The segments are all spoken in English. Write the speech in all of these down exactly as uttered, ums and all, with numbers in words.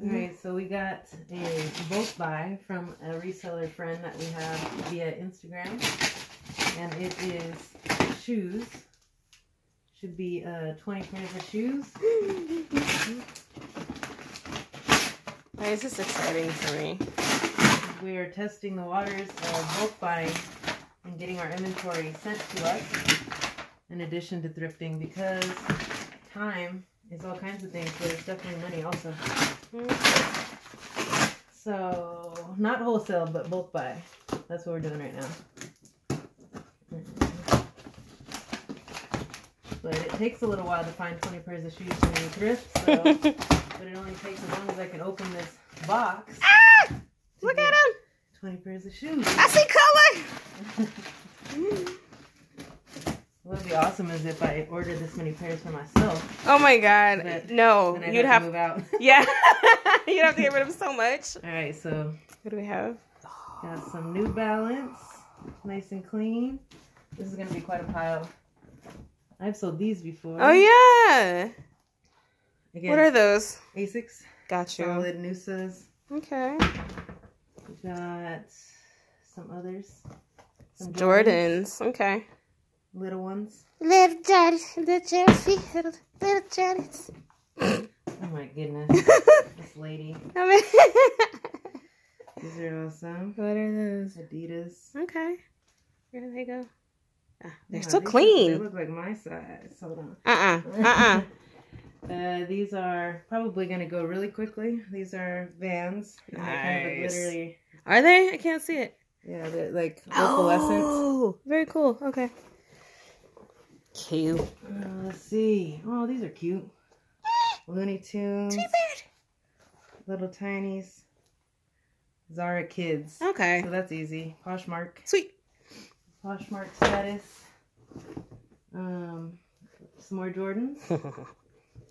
All right, so we got a bulk buy from a reseller friend that we have via Instagram, and it is shoes. Should be uh, twenty pairs of shoes. Why is this exciting for me? We are testing the waters of bulk buying and getting our inventory sent to us, in addition to thrifting, because time is all kinds of things, but it's definitely money also. So, not wholesale, but bulk buy. That's what we're doing right now. But it takes a little while to find twenty pairs of shoes from any thrift, so, but it only takes as long as I can open this box. Ah! Look at him! twenty pairs of shoes. I see color! What would be awesome is if I ordered this many pairs for myself. Oh my god. But no. Then I'd you'd have, have to move out. Yeah. You'd have to get rid of so much. Alright, so what do we have? Got some New Balance. Nice and clean. This is gonna be quite a pile. I've sold these before. Oh yeah. Again, what are those? Asics. Got you. Solid Noosas. Okay. We got some others. Some Jordans. Jordans. Okay. Little ones. Little Jordans. Little Jordans. Little, little Jordans. Oh my goodness. This lady. These are awesome. What are those? Adidas. Okay. Where do they go? Ah, they're no, still clean. Look, they look like my size. Hold on. Uh-uh. Uh-uh. Uh, these are probably going to go really quickly. These are Vans. Nice. Kind of glittery... Are they? I can't see it. Yeah, they're like opalescent. Oh, very cool. Okay. Cute. Uh, let's see. Oh, these are cute. Looney Tunes. Sweet bird. Little Tinies. Zara Kids. Okay. So that's easy. Poshmark. Sweet. Poshmark status. Um, some more Jordans.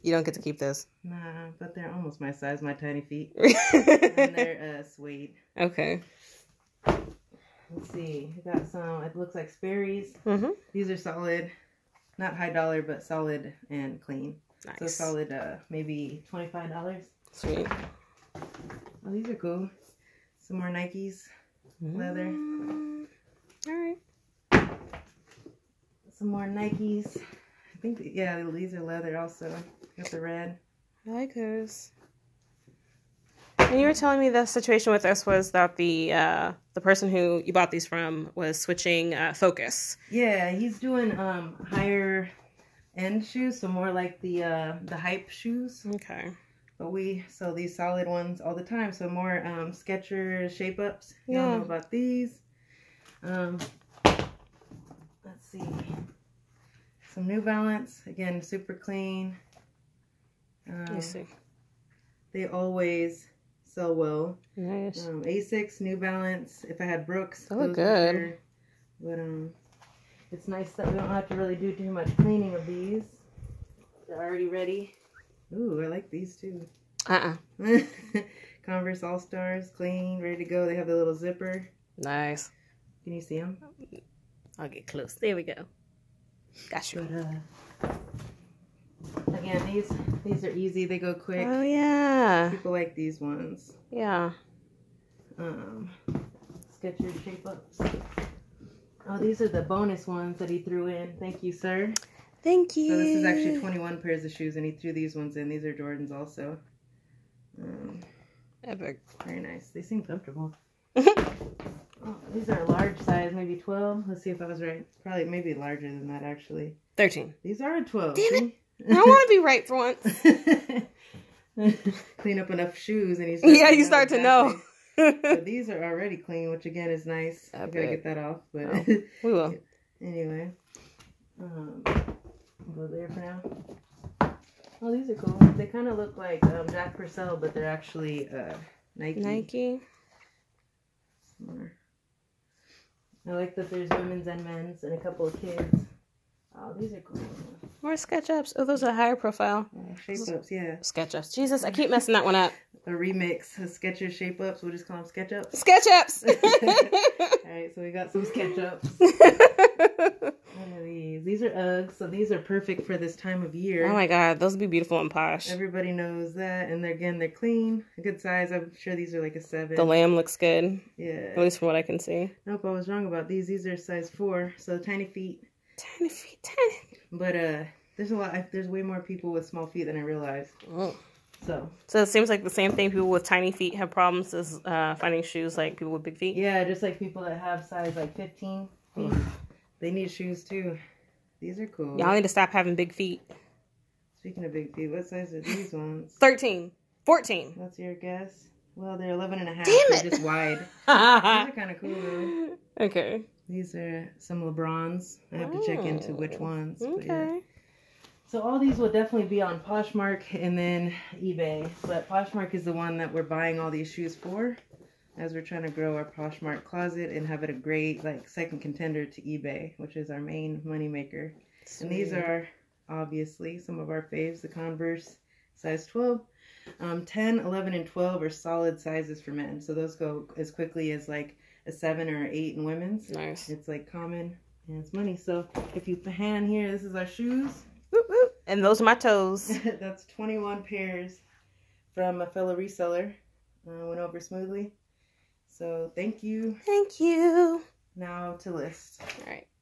You don't get to keep those. Nah, but they're almost my size, my tiny feet. And they're uh, suede. Okay. Let's see. I got some, it looks like Sperry's. Mm-hmm. These are solid. Not high dollar, but solid and clean. Nice. So solid, uh, maybe twenty-five dollars. Sweet. Oh, these are cool. Some more Nikes. Mm-hmm. Leather. All right. Some more Nikes. I think, yeah, these are leather also. Got the red. I like those. And you were telling me the situation with us was that the uh, the person who you bought these from was switching uh, focus. Yeah, he's doing um, higher end shoes, so more like the uh, the hype shoes. Okay. But we sell these solid ones all the time, so more um, Skechers shape ups. You yeah. don't know about these. Um, let's see. Some New Balance. Again, super clean. Um, I see. They always... So well. Nice. Um, Asics, New Balance. If I had Brooks, that look good. Sure. But um, it's nice that we don't have to really do too much cleaning of these. They're already ready. Ooh, I like these too. Uh uh. Converse All Stars, clean, ready to go. They have the little zipper. Nice. Can you see them? I'll get close. There we go. Got you. But, uh, again, these. These are easy. They go quick. Oh, yeah. People like these ones. Yeah. Um, Skechers shape-ups. Oh, these are the bonus ones that he threw in. Thank you, sir. Thank you. So this is actually twenty-one pairs of shoes, and he threw these ones in. These are Jordans also. Um, Epic. Very nice. They seem comfortable. Oh, these are large size, maybe twelve. Let's see if I was right. Probably maybe larger than that, actually. thirteen. These are twelve. Damn it. I want to be right for once. Clean up enough shoes, and you start yeah, you start to know. So these are already clean, which again is nice. I gotta get that off, but oh, we will. Anyway, um, go there for now. Oh, these are cool. They kind of look like um, Jack Purcell, but they're actually uh, Nike. Nike. I like that there's women's and men's, and a couple of kids. Oh, these are cool. More Sketchups. Oh, those are higher profile. Uh, shape-ups, yeah. Sketchups. Jesus, I keep messing that one up. A remix of Skechers shape-ups. We'll just call them Sketchups. Sketchups! All right, so we got some Sketchups. One of these. These are Uggs, so these are perfect for this time of year. Oh my god, those would be beautiful and posh. Everybody knows that, and they're, again, they're clean, a good size. I'm sure these are like a seven. The lamb looks good. Yeah. At least from what I can see. Nope, I was wrong about these. These are size four, so tiny feet. Tiny feet, tiny. But uh, there's a lot. There's way more people with small feet than I realized. Oh. So. So it seems like the same thing. People with tiny feet have problems as uh, finding shoes like people with big feet. Yeah, just like people that have size like fifteen. Feet. They need shoes too. These are cool. Y'all need to stop having big feet. Speaking of big feet, what size are these ones? thirteen. fourteen. What's your guess? Well, they're eleven and a half. Damn it! They're just wide. These are kind of cool though. Okay. These are some LeBrons. I have oh. to check into which ones. Okay. But yeah. So all these will definitely be on Poshmark and then eBay. But Poshmark is the one that we're buying all these shoes for, as we're trying to grow our Poshmark closet and have it a great, like, second contender to eBay, which is our main moneymaker. And these are, obviously, some of our faves. The Converse, size twelve. Um, ten, eleven, and twelve are solid sizes for men. So those go as quickly as, like, a seven or eight in women's. Nice. It's, like, common, and it's money. So if you pan here, this is our shoes. Whoop, whoop. And those are my toes. That's twenty-one pairs from a fellow reseller. Uh, went over smoothly. So, thank you. Thank you. Now to list. All right.